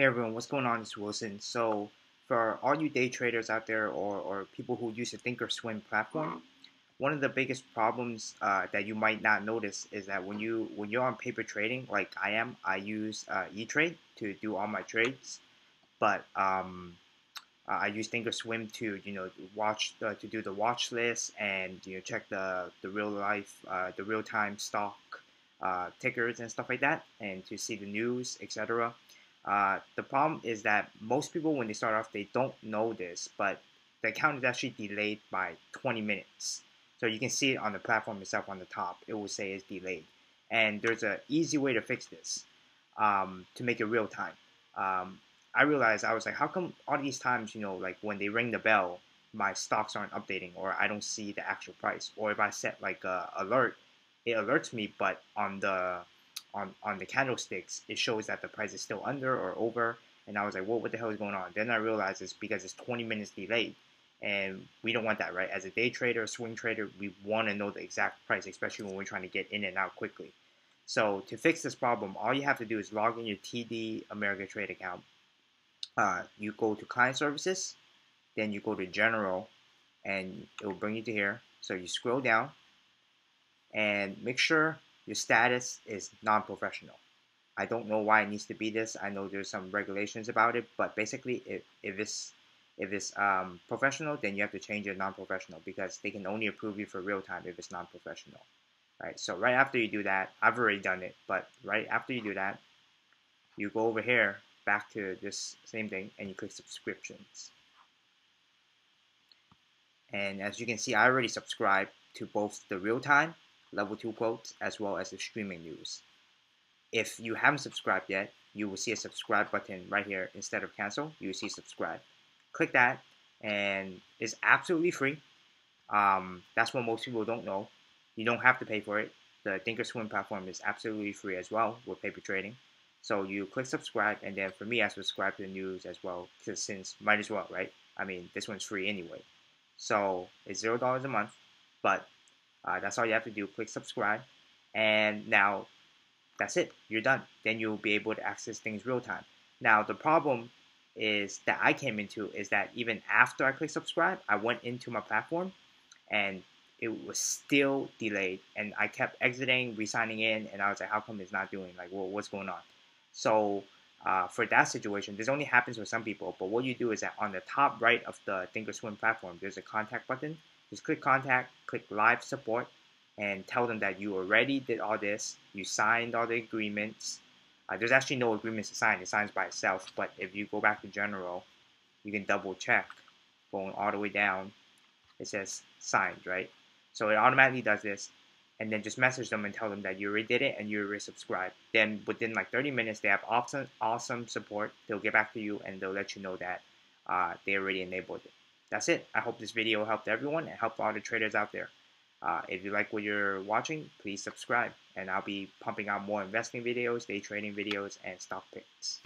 Hey everyone, what's going on? It's Wilson. So for all you day traders out there or people who use the Thinkorswim platform, one of the biggest problems that you might not notice is that when you're on paper trading, like I am, I use E-Trade to do all my trades, but I use Thinkorswim to do the watch list and check the real-time stock tickers and stuff like that, and to see the news, etc. The problem is that most people, when they start off, they don't know this, but the account is actually delayed by 20 minutes. So you can see it on the platform itself on the top. It will say it's delayed. And there's an easy way to fix this, to make it real time. I realized, I was like, how come all these times, like when they ring the bell, my stocks aren't updating, or I don't see the actual price, or if I set like a alert, it alerts me, but on the candlesticks, it shows that the price is still under or over, and I was like, what the hell is going on? Then I realized it's because it's 20 minutes delayed, and we don't want that, right? As a day trader, swing trader, we want to know the exact price, especially when we're trying to get in and out quickly. So to fix this problem, all you have to do is log in your TD Ameritrade account. You go to Client Services, then you go to General, and it will bring you to here. So you scroll down, and make sure your status is non-professional. I don't know why it needs to be this. I know there's some regulations about it, but basically if it's professional, then you have to change your non-professional, because they can only approve you for real time if it's non-professional. Right? So right after you do that, I've already done it, but right after you do that, you go over here back to this same thing and you click subscriptions. And as you can see, I already subscribed to both the real time level 2 quotes as well as the streaming news. If you haven't subscribed yet, you will see a subscribe button right here. Instead of cancel, you will see subscribe. Click that, and it's absolutely free. That's what most people don't know. You don't have to pay for it. The Thinkorswim platform is absolutely free as well with paper trading. So you click subscribe, and then for me, I subscribe to the news as well, because since might as well, right? I mean, this one's free anyway. So it's $0 a month, but that's all you have to do. Click subscribe, and now that's it. You're done. Then you'll be able to access things real time. Now the problem is that I came into is that even after I clicked subscribe, I went into my platform and it was still delayed, and I kept exiting, re-signing in, and I was like, how come it's not doing? Like, well, what's going on? So for that situation, this only happens with some people, but what you do is that on the top right of the Thinkorswim platform, there's a contact button. Just click contact, click live support, and tell them that you already did all this, you signed all the agreements. There's actually no agreements to sign, it signs by itself, but if you go back to general, you can double check, going all the way down, it says signed, right? So it automatically does this, and then just message them and tell them that you already did it and you already subscribed. Then within like 30 minutes, they have awesome support, they'll get back to you and they'll let you know that they already enabled it. That's it. I hope this video helped everyone and helped all the traders out there. If you like what you're watching, please subscribe, and I'll be pumping out more investing videos, day trading videos, and stock picks.